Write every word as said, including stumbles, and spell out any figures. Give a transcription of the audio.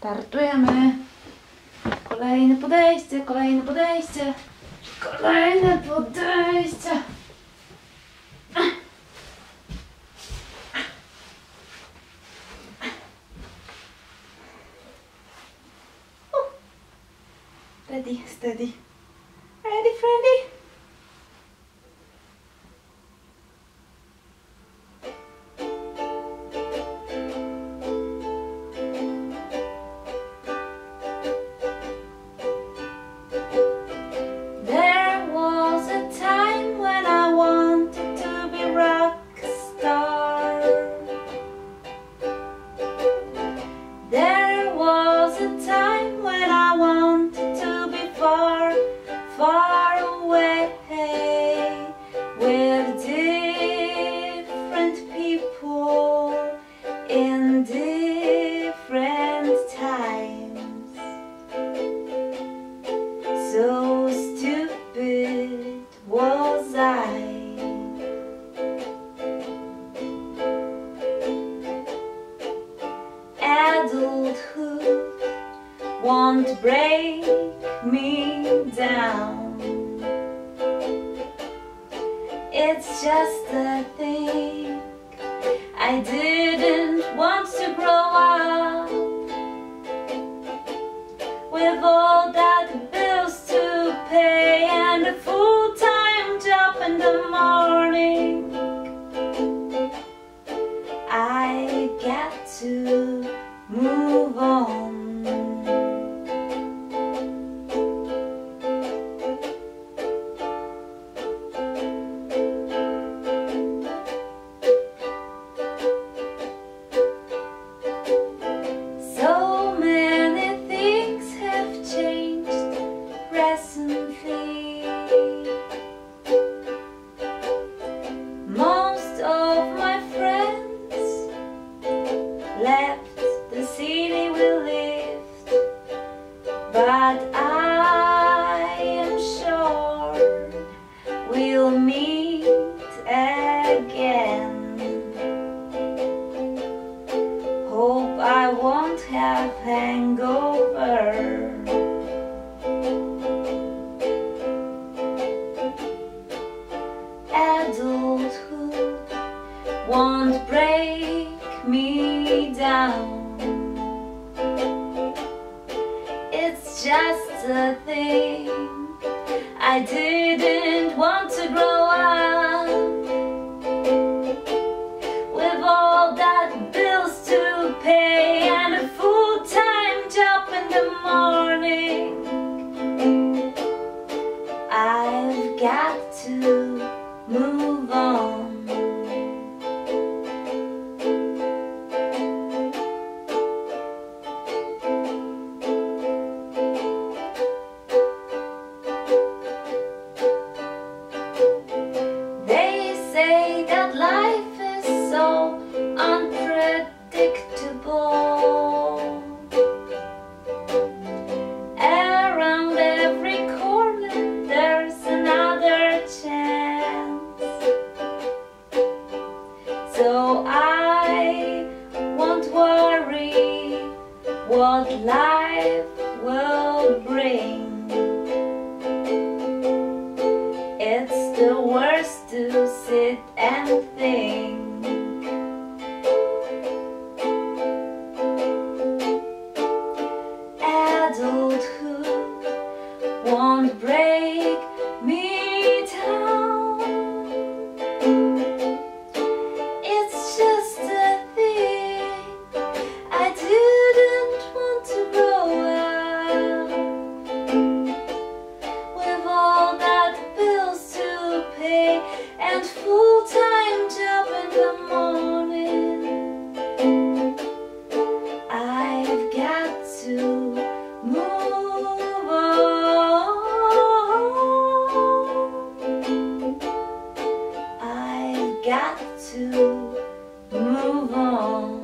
Startujemy. Kolejne podejście, kolejne podejście. Kolejne podejście. Ready, steady. Ready, Freddy. Adulthood won't break me down. It's just a thing. I didn't want to grow up with all that bills to pay and a full-time job in the morning. I get to move on. So many things have changed recently. Most of my friends left the city we lived, but I am sure we'll meet again. Hope I won't have hangover. Adulthood won't break me down. It's just a thing. I didn't want to grow up with all that bills to pay and a full-time job in the morning. I've got to move on. So I won't worry what life will bring. It's the worst to sit and think. Adulthood won't break me down. Got to move on.